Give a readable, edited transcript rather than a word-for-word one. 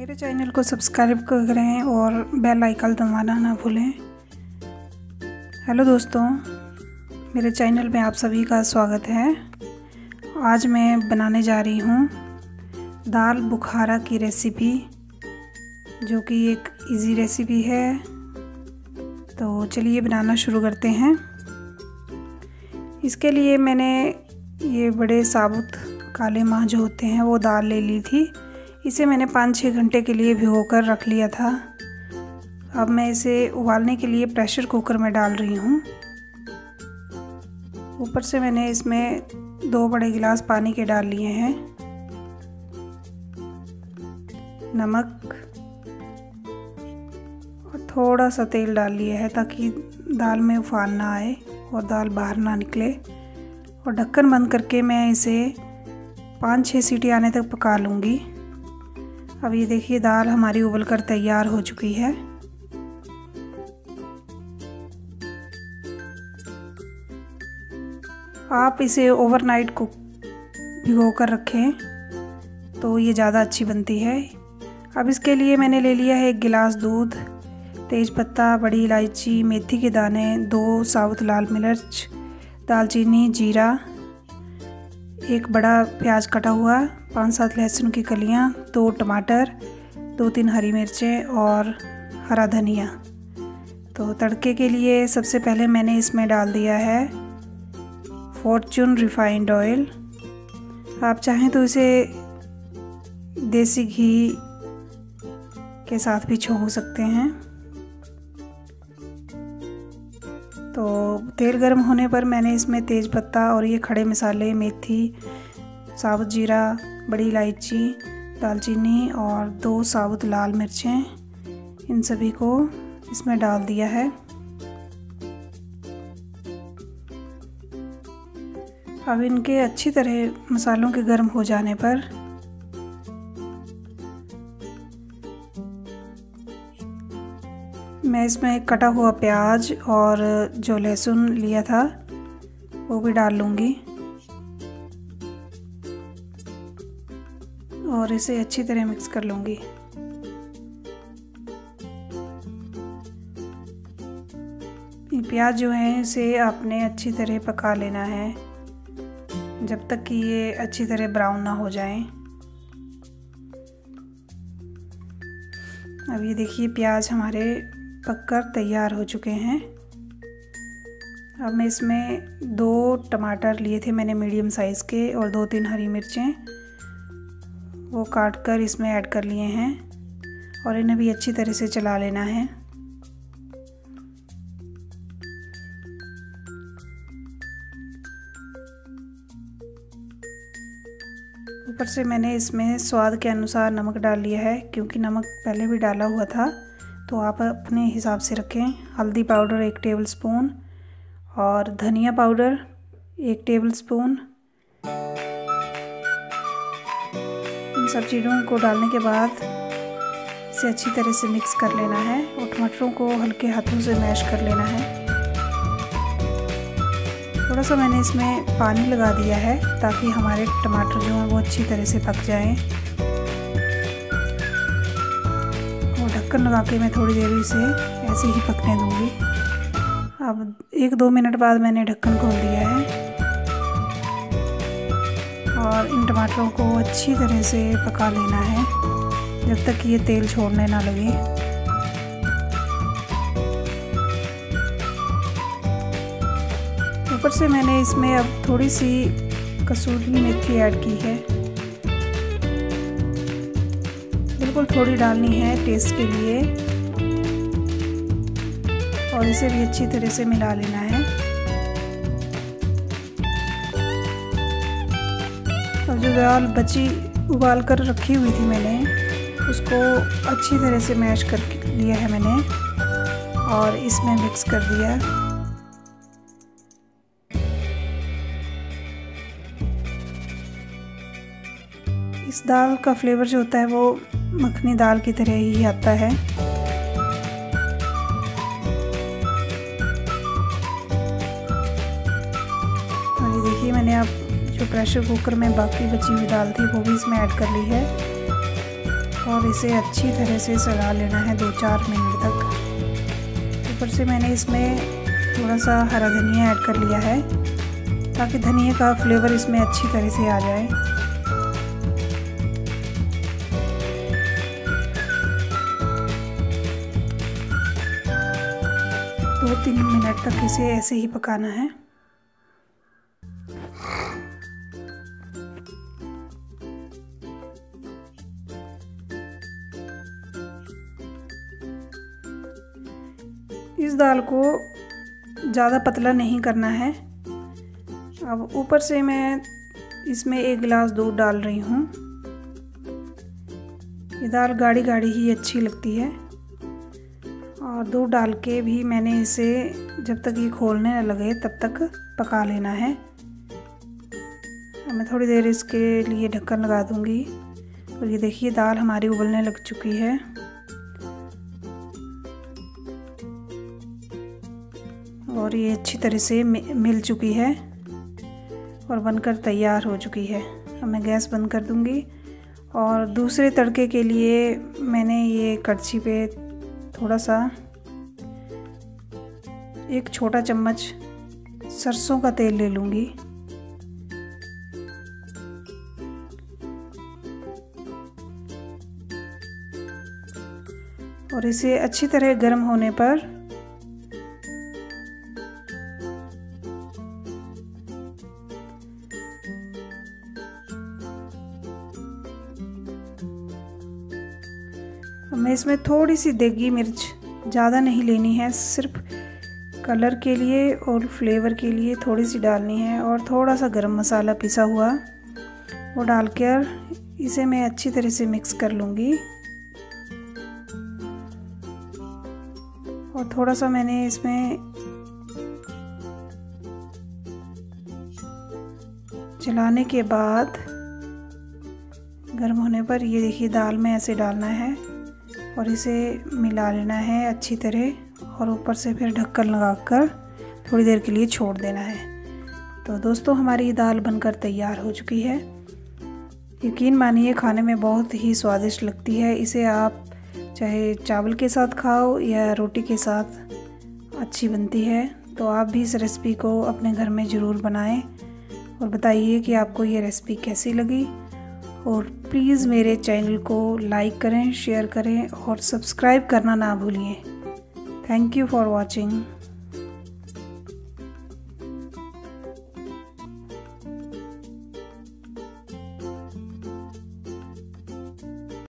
मेरे चैनल को सब्सक्राइब करें और बेल आइकन दबाना ना भूलें। हेलो दोस्तों, मेरे चैनल में आप सभी का स्वागत है। आज मैं बनाने जा रही हूँ दाल बुखारा की रेसिपी, जो कि एक इजी रेसिपी है। तो चलिए बनाना शुरू करते हैं। इसके लिए मैंने ये बड़े साबुत काले माह जो होते हैं वो दाल ले ली थी। इसे मैंने 5-6 घंटे के लिए भिगोकर रख लिया था। अब मैं इसे उबालने के लिए प्रेशर कुकर में डाल रही हूँ। ऊपर से मैंने इसमें 2 बड़े गिलास पानी के डाल लिए हैं, नमक और थोड़ा सा तेल डाल लिया है ताकि दाल में उफान ना आए और दाल बाहर ना निकले। और ढक्कन बंद करके मैं इसे 5-6 सीटी आने तक पका लूँगी। अब ये देखिए, दाल हमारी उबल कर तैयार हो चुकी है। आप इसे ओवरनाइट कुक भिगो कर रखें तो ये ज़्यादा अच्छी बनती है। अब इसके लिए मैंने ले लिया है 1 गिलास दूध, तेज़पत्ता, बड़ी इलायची, मेथी के दाने, 2 साबुत लाल मिर्च, दालचीनी, जीरा, 1 बड़ा प्याज कटा हुआ, 5-7 लहसुन की कलियां, 2 टमाटर, 2-3 हरी मिर्चें और हरा धनिया। तो तड़के के लिए सबसे पहले मैंने इसमें डाल दिया है फॉर्चून रिफाइंड ऑयल। आप चाहें तो इसे देसी घी के साथ भी छोंक सकते हैं। तो तेल गर्म होने पर मैंने इसमें तेज़पत्ता और ये खड़े मसाले, मेथी, साबुत जीरा, बड़ी इलायची, दालचीनी और 2 साबुत लाल मिर्चें, इन सभी को इसमें डाल दिया है। अब इनके अच्छी तरह मसालों के गर्म हो जाने पर मैं इसमें कटा हुआ प्याज और जो लहसुन लिया था वो भी डाल लूँगी और इसे अच्छी तरह मिक्स कर लूँगी। प्याज जो है इसे आपने अच्छी तरह पका लेना है जब तक कि ये अच्छी तरह ब्राउन ना हो जाए। अब ये देखिए, प्याज हमारे पककर तैयार हो चुके हैं। अब मैं इसमें 2 टमाटर लिए थे मैंने मीडियम साइज़ के और 2-3 हरी मिर्चें, वो काट कर इसमें ऐड कर लिए हैं और इन्हें भी अच्छी तरह से चला लेना है। ऊपर से मैंने इसमें स्वाद के अनुसार नमक डाल लिया है, क्योंकि नमक पहले भी डाला हुआ था तो आप अपने हिसाब से रखें। हल्दी पाउडर 1 टेबलस्पून और धनिया पाउडर 1 टेबलस्पून। इन सब चीज़ों को डालने के बाद इसे अच्छी तरह से मिक्स कर लेना है और टमाटरों को हल्के हाथों से मैश कर लेना है। थोड़ा सा मैंने इसमें पानी लगा दिया है ताकि हमारे टमाटर जो हैं वो अच्छी तरह से पक जाएं। और ढक्कन लगा के मैं थोड़ी देर इसे ऐसे ही पकने दूँगी। अब 1-2 मिनट बाद मैंने ढक्कन खोल दिया है और इन टमाटरों को अच्छी तरह से पका लेना है जब तक ये तेल छोड़ने ना लगे। ऊपर से मैंने इसमें अब थोड़ी सी कसूरी मेथी ऐड की है, बिल्कुल थोड़ी डालनी है टेस्ट के लिए, और इसे भी अच्छी तरह से मिला लेना है। और जो दाल बची उबाल कर रखी हुई थी मैंने, उसको अच्छी तरह से मैश कर लिया है मैंने और इसमें मिक्स कर दिया। इस दाल का फ्लेवर जो होता है वो मखनी दाल की तरह ही आता है। और ये देखिए, मैंने अब जो प्रेशर कुकर में बाकी बची हुई दाल थी वो भी इसमें ऐड कर ली है और इसे अच्छी तरह से सला लेना है 2-4 मिनट तक। ऊपर से मैंने इसमें थोड़ा सा हरा धनिया ऐड कर लिया है ताकि धनिया का फ्लेवर इसमें अच्छी तरह से आ जाए। दो 3 मिनट तक इसे ऐसे ही पकाना है। इस दाल को ज़्यादा पतला नहीं करना है। अब ऊपर से मैं इसमें 1 गिलास दूध डाल रही हूँ। ये दाल गाढ़ी गाढ़ी ही अच्छी लगती है। और दूध डाल के भी मैंने इसे जब तक ये खोलने न लगे तब तक पका लेना है। अब मैं थोड़ी देर इसके लिए ढक्कन लगा दूँगी। और ये देखिए दाल हमारी उबलने लग चुकी है। और ये अच्छी तरह से मिल चुकी है और बनकर तैयार हो चुकी है। अब मैं गैस बंद कर दूंगी। और दूसरे तड़के के लिए मैंने ये कड़छी पे थोड़ा सा 1 छोटा चम्मच सरसों का तेल ले लूँगी। और इसे अच्छी तरह गर्म होने पर मैं इसमें थोड़ी सी देगी मिर्च, ज़्यादा नहीं लेनी है, सिर्फ कलर के लिए और फ्लेवर के लिए थोड़ी सी डालनी है। और थोड़ा सा गरम मसाला पिसा हुआ वो डालकर इसे मैं अच्छी तरह से मिक्स कर लूँगी। और थोड़ा सा मैंने इसमें चलाने के बाद गर्म होने पर ये देखिए दाल में ऐसे डालना है और इसे मिला लेना है अच्छी तरह। और ऊपर से फिर ढक्कन लगाकर थोड़ी देर के लिए छोड़ देना है। तो दोस्तों हमारी दाल बनकर तैयार हो चुकी है। यकीन मानिए खाने में बहुत ही स्वादिष्ट लगती है। इसे आप चाहे चावल के साथ खाओ या रोटी के साथ अच्छी बनती है। तो आप भी इस रेसिपी को अपने घर में ज़रूर बनाएं और बताइए कि आपको ये रेसिपी कैसी लगी। और प्लीज़ मेरे चैनल को लाइक करें, शेयर करें और सब्सक्राइब करना ना भूलिए। Thank you for watching.